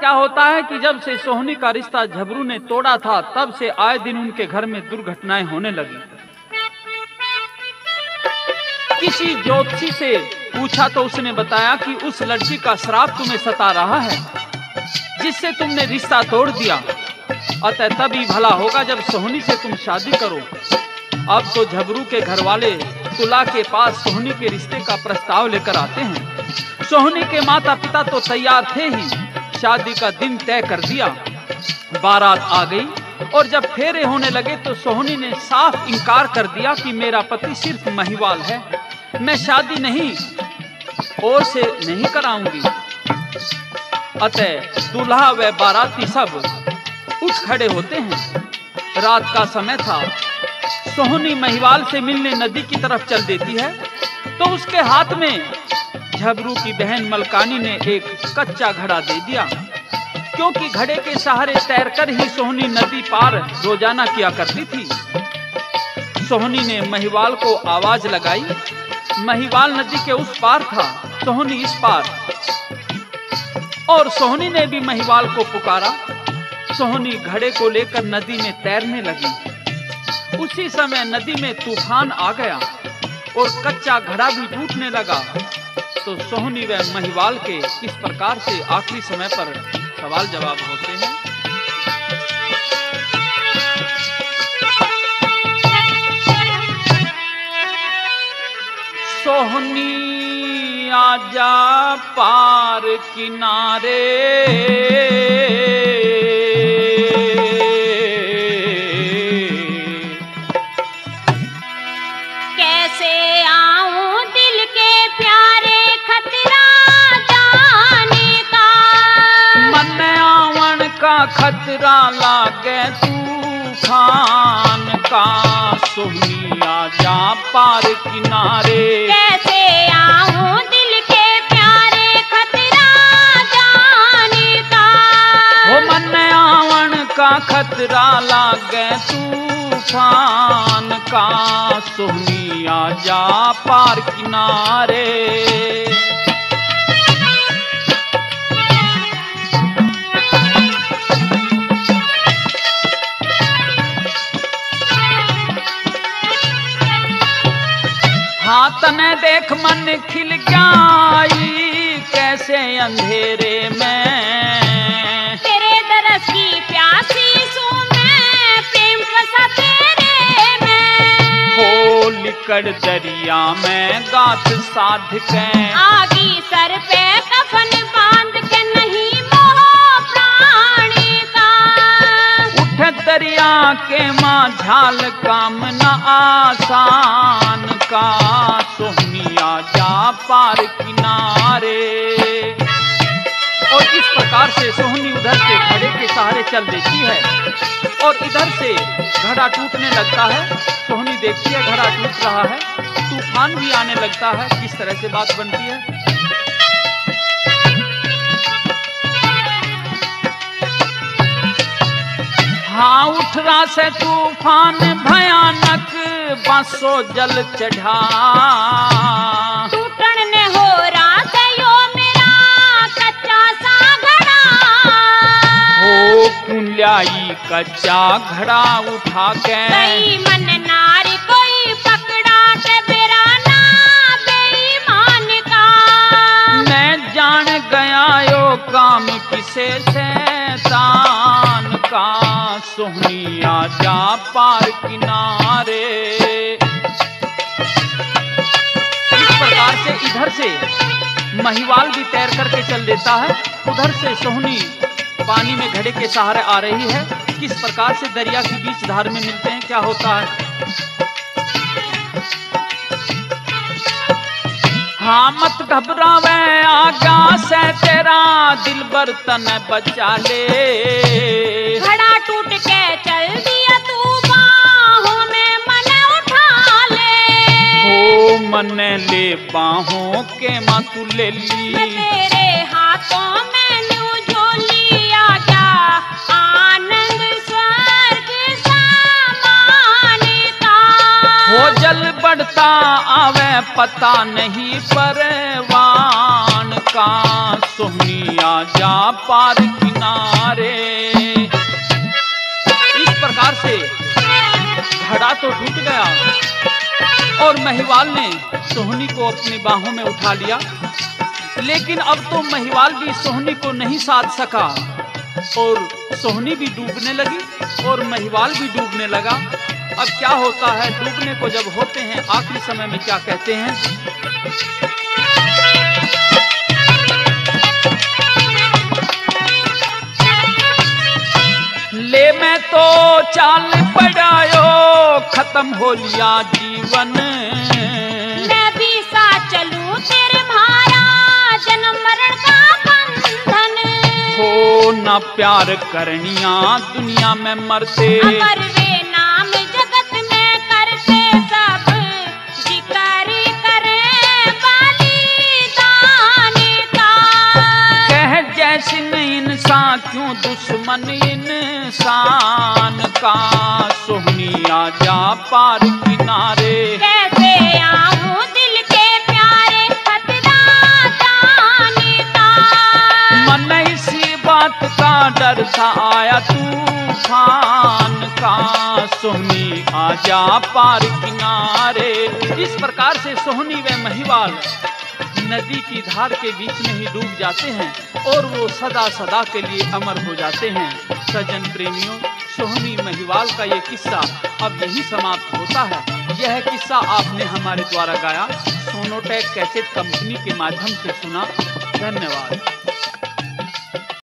क्या होता है कि जब से सोहनी का रिश्ता झबरू ने तोड़ा था तब से आए दिन उनके घर में दुर्घटनाएं होने लगी। किसी ज्योतिषी से पूछा तो उसने बताया कि उस लड़की का श्राप तुम्हें सता रहा है जिससे तुमने रिश्ता तोड़ दिया, अतः तभी भला होगा जब सोहनी से तुम शादी करो। अब तो झबरू के घर वाले तुला के पास सोहनी के रिश्ते का प्रस्ताव लेकर आते हैं। सोहनी के माता पिता तो तैयार थे ही, शादी का दिन तय कर दिया। बारात आ गई और जब फेरे होने लगे तो सोहनी ने साफ इनकार कर दिया कि मेरा पति सिर्फ महिवाल है, मैं शादी नहीं और से नहीं कराऊंगी। अतः दूल्हा व बाराती सब उठ खड़े होते हैं। रात का समय था। सोहनी महिवाल से मिलने नदी की तरफ चल देती है तो उसके हाथ में झबरू की बहन मलकानी ने एक कच्चा घड़ा दे दिया, क्योंकि घड़े के सहारे तैरकर ही सोहनी नदी पार रोजाना किया करती थी। सोहनी ने महिवाल को आवाज लगाई। महिवाल नदी के उस पार था, सोहनी इस पार, और सोहनी ने भी महिवाल को पुकारा। सोहनी घड़े को लेकर नदी में तैरने लगी। उसी समय नदी में तूफान आ गया और कच्चा घड़ा भी टूटने लगा। तो सोहनी व महिवाल के किस प्रकार से आखिरी समय पर सवाल जवाब होते हैं। सोहनी आजा पार किनारे, कैसे आऊं दिल के प्यारे, खतरा लागे तूफान का। सोहनी आजा पार किनारे, कैसे आऊं दिल के प्यारे, खतरा जाने का। हो मन आवन का खतरा लागे तूफान का। सोहनी आजा पार किनारे। तने देख मन खिल गई, कैसे अंधेरे में तेरे दरस की प्यासी सू मैं, प्रेम बसा तेरे में। हो लिकड़ दरिया में गाथ साध के, आगी सर पे कफन बांध के, नहीं मोह प्राणी का। उठ दरिया के माँ झाल काम न आसान का। सोहनी आजा पार किनारे। और इस प्रकार से सोहनी उधर से घड़े के सहारे चल देती है और इधर से घड़ा टूटने लगता है। सोहनी देखती है घड़ा टूट रहा है, तूफान भी आने लगता है। किस तरह से बात बनती है। हाँ उठरा से तूफान भयानक, बसो जल चढ़ा। टूटन ने हो रात यो मेरा कच्चा सा घड़ा। हो कुलाई कच्चा घड़ा उठा के, कई मन नारी कोई पकड़ा के, मेरा ना बेईमान का। मैं जान गया यो काम किसे शैतान का। सोहनी आजा पार किनारे। इस प्रकार से इधर से महिवाल भी तैर करके चल देता है, उधर से सोहनी पानी में घड़े के सहारे आ रही है। किस प्रकार से दरिया के बीच धार में मिलते हैं, क्या होता है। हाँ मत घबरावे आगा से, तेरा दिल बर्तन बचा ले। घड़ा टूट के चल दिया तू बाहों में, मन उठा ले। ओ मन ले बाहों के माँ तू ले ली, मैं तेरे हाथों में न्यू झोली। आजा आनंद स्वर्ग सामाने का। हो जल बढ़ता आवे पता नहीं परवान का सोहनिया जा पार किनारे। इस प्रकार से घड़ा तो टूट गया और महिवाल ने सोहनी को अपनी बाहों में उठा लिया, लेकिन अब तो महिवाल भी सोहनी को नहीं साध सका और सोहनी भी डूबने लगी और महिवाल भी डूबने लगा। अब क्या होता है, डूबने को जब होते हैं आखिरी समय में क्या कहते हैं, ले मैं तो चाल पड़ायो खत्म हो लिया जीवन, मैं भी साथ चलूं तेरे मारा जन्म मरण का बंधन। हो ना प्यार करनिया दुनिया में मरते, अमर वे नाम जगत में करते सब जिक्र करे बलिदान का। कह जैसे इंसान क्यों दुश्मन इंसान का, सोहनिया जा पार किनारे। कैसे आऊं दिल के प्यारे खतरा जाने का, मन में इसी बात का डर सा आया तूफान का, सोहनिया जा पार किनारे। इस प्रकार से सोहनी व महिवाल नदी की धार के बीच में ही डूब जाते हैं और वो सदा सदा के लिए अमर हो जाते हैं। सजन प्रेमियों, सोहनी महिवाल का ये किस्सा अब यही समाप्त होता है। यह किस्सा आपने हमारे द्वारा गाया सोनोटेक कैसेट कंपनी के माध्यम से सुना। धन्यवाद।